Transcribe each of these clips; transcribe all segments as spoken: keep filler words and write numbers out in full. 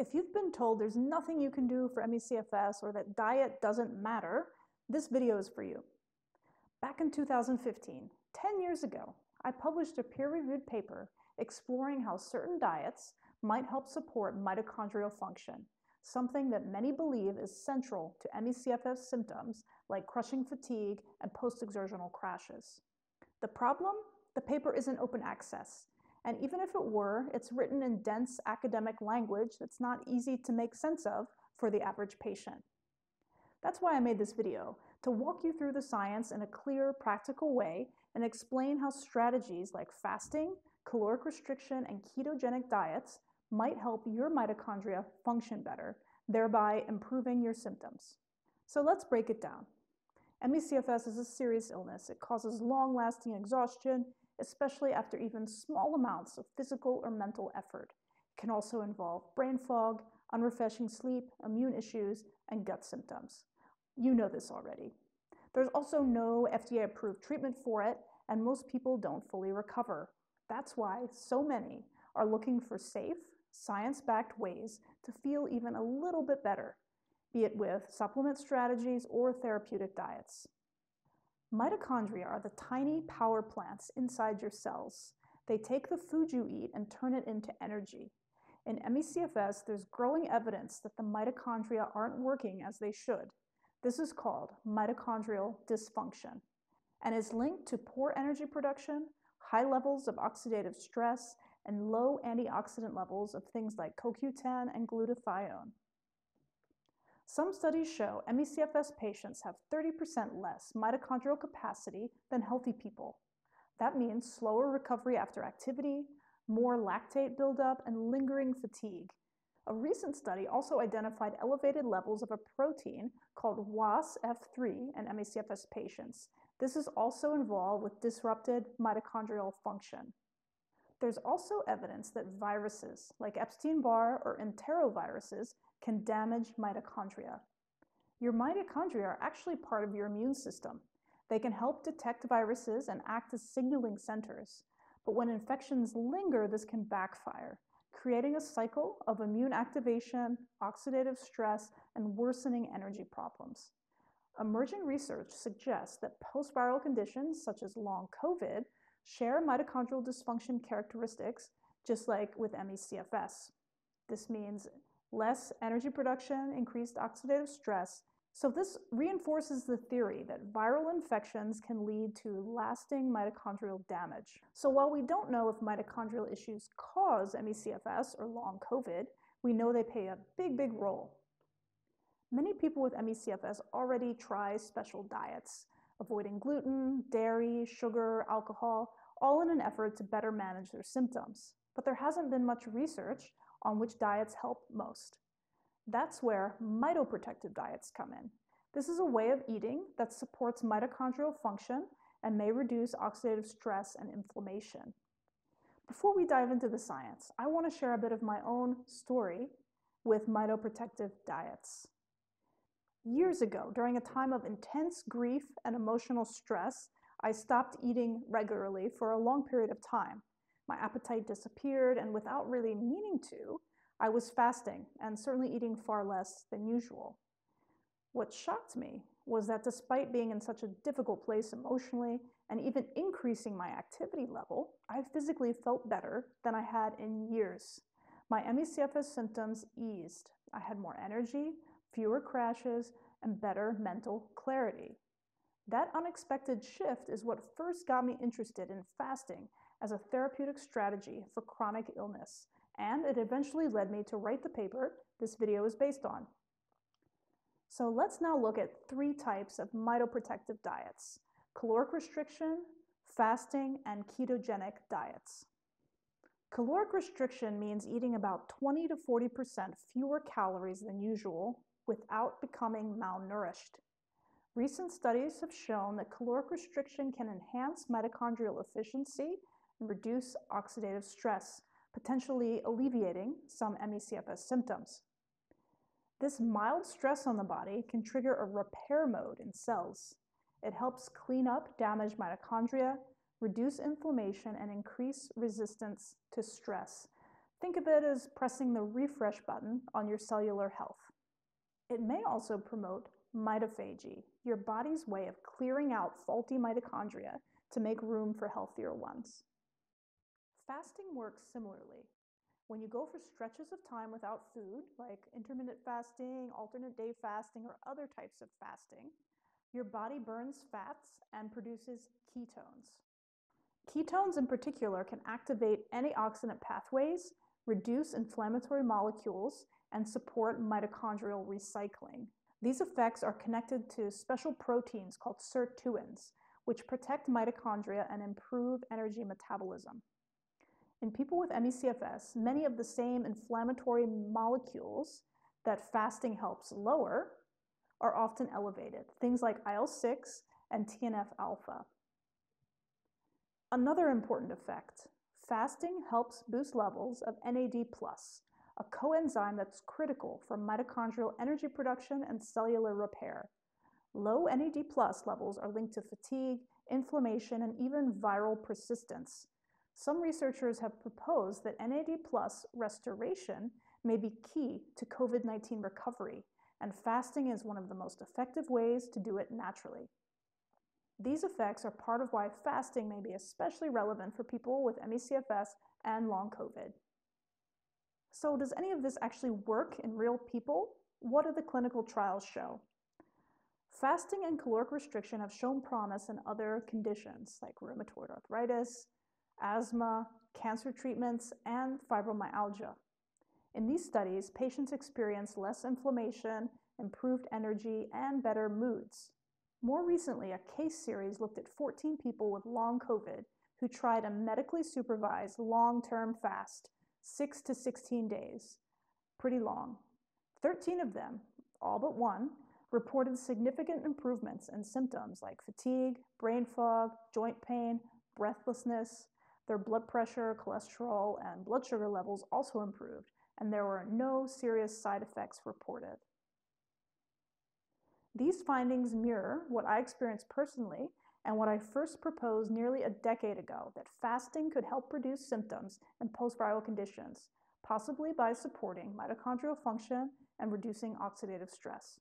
If you've been told there's nothing you can do for M E C F S or that diet doesn't matter, this video is for you. Back in two thousand fifteen, ten years ago, I published a peer-reviewed paper exploring how certain diets might help support mitochondrial function, something that many believe is central to M E C F S symptoms like crushing fatigue and post-exertional crashes. The problem? The paper isn't open access, and even if it were, it's written in dense academic language that's not easy to make sense of for the average patient. That's why I made this video, to walk you through the science in a clear, practical way and explain how strategies like fasting, caloric restriction, and ketogenic diets might help your mitochondria function better, thereby improving your symptoms. So let's break it down. M E C F S is a serious illness. It causes long-lasting exhaustion, especially after even small amounts of physical or mental effort. It can also involve brain fog, unrefreshing sleep, immune issues, and gut symptoms. You know this already. There's also no F D A-approved treatment for it, and most people don't fully recover. That's why so many are looking for safe, science-backed ways to feel even a little bit better, be it with supplement strategies or therapeutic diets. Mitochondria are the tiny power plants inside your cells. They take the food you eat and turn it into energy. In M E C F S, there's growing evidence that the mitochondria aren't working as they should. This is called mitochondrial dysfunction and is linked to poor energy production, high levels of oxidative stress, and low antioxidant levels of things like C O Q ten and glutathione. Some studies show M E C F S patients have thirty percent less mitochondrial capacity than healthy people. That means slower recovery after activity, more lactate buildup, and lingering fatigue. A recent study also identified elevated levels of a protein called W A S F three in M E C F S patients. This is also involved with disrupted mitochondrial function. There's also evidence that viruses like Epstein-Barr or enteroviruses can damage mitochondria. Your mitochondria are actually part of your immune system. They can help detect viruses and act as signaling centers. But when infections linger, this can backfire, creating a cycle of immune activation, oxidative stress, and worsening energy problems. Emerging research suggests that post-viral conditions such as long COVID share mitochondrial dysfunction characteristics just like with M E C F S. This means less energy production, increased oxidative stress. So this reinforces the theory that viral infections can lead to lasting mitochondrial damage. So while we don't know if mitochondrial issues cause M E C F S or long COVID, we know they play a big, big role. Many people with M E C F S already try special diets, avoiding gluten, dairy, sugar, alcohol, all in an effort to better manage their symptoms. But there hasn't been much research on which diets help most. That's where mitoprotective diets come in. This is a way of eating that supports mitochondrial function and may reduce oxidative stress and inflammation. Before we dive into the science, I want to share a bit of my own story with mitoprotective diets. Years ago, during a time of intense grief and emotional stress, I stopped eating regularly for a long period of time. My appetite disappeared, and without really meaning to, I was fasting and certainly eating far less than usual. What shocked me was that despite being in such a difficult place emotionally and even increasing my activity level, I physically felt better than I had in years. My M E C F S symptoms eased. I had more energy, fewer crashes, and better mental clarity. That unexpected shift is what first got me interested in fasting as a therapeutic strategy for chronic illness, and it eventually led me to write the paper this video is based on. So let's now look at three types of mitoprotective diets: caloric restriction, fasting, and ketogenic diets. Caloric restriction means eating about twenty to forty percent fewer calories than usual without becoming malnourished. Recent studies have shown that caloric restriction can enhance mitochondrial efficiency and reduce oxidative stress, potentially alleviating some M E C F S symptoms. This mild stress on the body can trigger a repair mode in cells. It helps clean up damaged mitochondria, reduce inflammation, and increase resistance to stress. Think of it as pressing the refresh button on your cellular health. It may also promote mitophagy, your body's way of clearing out faulty mitochondria to make room for healthier ones. Fasting works similarly. When you go for stretches of time without food, like intermittent fasting, alternate day fasting, or other types of fasting, your body burns fats and produces ketones. Ketones in particular can activate antioxidant pathways, reduce inflammatory molecules, and support mitochondrial recycling. These effects are connected to special proteins called sirtuins, which protect mitochondria and improve energy metabolism. In people with M E C F S, many of the same inflammatory molecules that fasting helps lower are often elevated, things like I L six and T N F alpha. Another important effect, fasting helps boost levels of N A D plus, a coenzyme that's critical for mitochondrial energy production and cellular repair. Low N A D plus levels are linked to fatigue, inflammation, and even viral persistence. Some researchers have proposed that N A D plus restoration may be key to COVID nineteen recovery, and fasting is one of the most effective ways to do it naturally. These effects are part of why fasting may be especially relevant for people with M E C F S and long COVID. So does any of this actually work in real people? What do the clinical trials show? Fasting and caloric restriction have shown promise in other conditions like rheumatoid arthritis, asthma, cancer treatments, and fibromyalgia. In these studies, patients experience less inflammation, improved energy, and better moods. More recently, a case series looked at fourteen people with long COVID who tried a medically supervised long-term fast, six to sixteen days, pretty long. thirteen of them, all but one, reported significant improvements in symptoms like fatigue, brain fog, joint pain, breathlessness. Their blood pressure, cholesterol, and blood sugar levels also improved, and there were no serious side effects reported. These findings mirror what I experienced personally and what I first proposed nearly a decade ago, that fasting could help reduce symptoms in post-viral conditions, possibly by supporting mitochondrial function and reducing oxidative stress.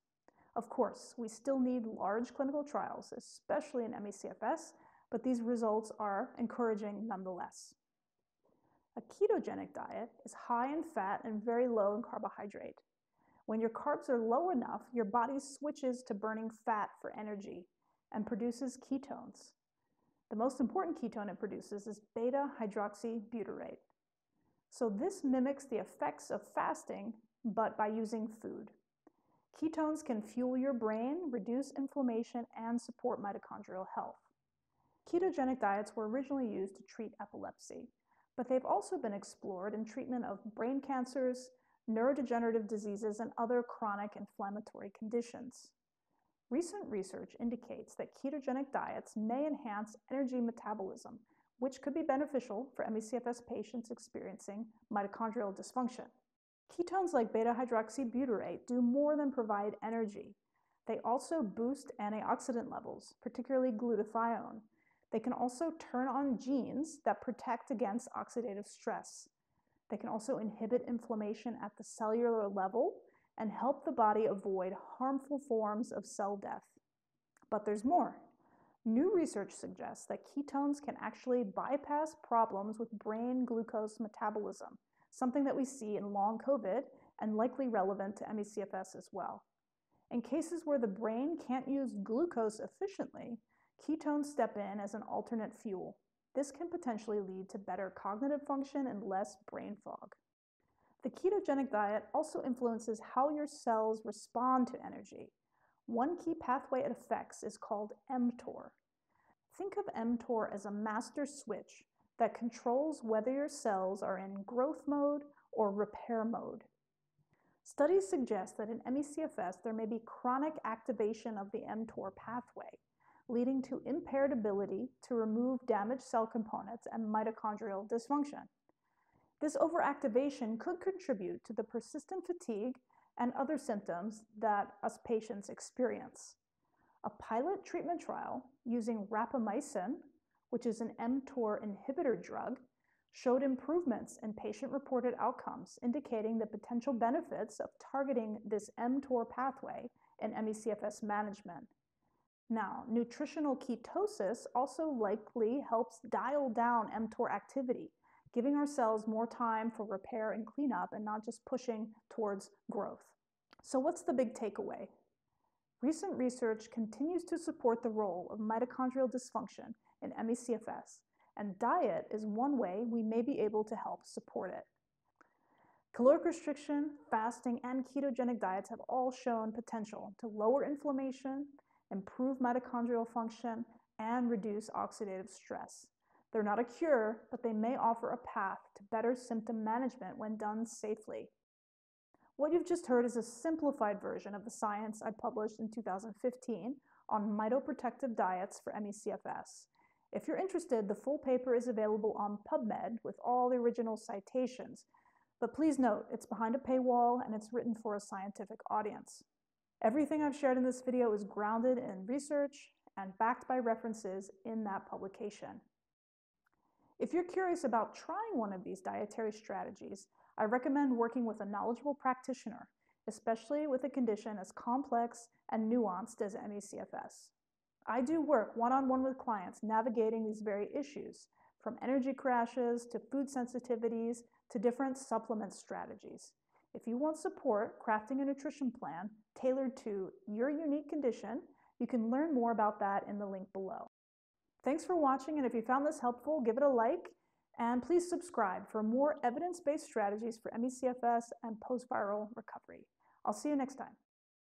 Of course, we still need large clinical trials, especially in M E C F S, but these results are encouraging nonetheless. A ketogenic diet is high in fat and very low in carbohydrate. When your carbs are low enough, your body switches to burning fat for energy and produces ketones. The most important ketone it produces is beta-hydroxybutyrate. So this mimics the effects of fasting, but by using food. Ketones can fuel your brain, reduce inflammation, and support mitochondrial health. Ketogenic diets were originally used to treat epilepsy, but they've also been explored in treatment of brain cancers, neurodegenerative diseases, and other chronic inflammatory conditions. Recent research indicates that ketogenic diets may enhance energy metabolism, which could be beneficial for M E C F S patients experiencing mitochondrial dysfunction. Ketones like beta-hydroxybutyrate do more than provide energy. They also boost antioxidant levels, particularly glutathione. They can also turn on genes that protect against oxidative stress. They can also inhibit inflammation at the cellular level and help the body avoid harmful forms of cell death. But there's more. New research suggests that ketones can actually bypass problems with brain glucose metabolism, something that we see in long COVID and likely relevant to M E C F S as well. In cases where the brain can't use glucose efficiently, ketones step in as an alternate fuel. This can potentially lead to better cognitive function and less brain fog. The ketogenic diet also influences how your cells respond to energy. One key pathway it affects is called mTOR. Think of mTOR as a master switch that controls whether your cells are in growth mode or repair mode. Studies suggest that in M E C F S there may be chronic activation of the mTOR pathway, leading to impaired ability to remove damaged cell components and mitochondrial dysfunction. This overactivation could contribute to the persistent fatigue and other symptoms that us patients experience. A pilot treatment trial using rapamycin, which is an mTOR inhibitor drug, showed improvements in patient-reported outcomes, indicating the potential benefits of targeting this mTOR pathway in M E C F S management. Now, nutritional ketosis also likely helps dial down mTOR activity, giving our cells more time for repair and cleanup and not just pushing towards growth. So what's the big takeaway? Recent research continues to support the role of mitochondrial dysfunction in M E C F S, and diet is one way we may be able to help support it. Caloric restriction, fasting, and ketogenic diets have all shown potential to lower inflammation, improve mitochondrial function, and reduce oxidative stress. They're not a cure, but they may offer a path to better symptom management when done safely. What you've just heard is a simplified version of the science I published in two thousand fifteen on mitoprotective diets for M E C F S. If you're interested, the full paper is available on PubMed with all the original citations. But please note, it's behind a paywall and it's written for a scientific audience. Everything I've shared in this video is grounded in research and backed by references in that publication. If you're curious about trying one of these dietary strategies, I recommend working with a knowledgeable practitioner, especially with a condition as complex and nuanced as M E C F S. I do work one-on-one with clients navigating these very issues, from energy crashes to food sensitivities to different supplement strategies. If you want support crafting a nutrition plan tailored to your unique condition, you can learn more about that in the link below. Thanks for watching, and if you found this helpful, give it a like, and please subscribe for more evidence-based strategies for M E C F S and post-viral recovery. I'll see you next time.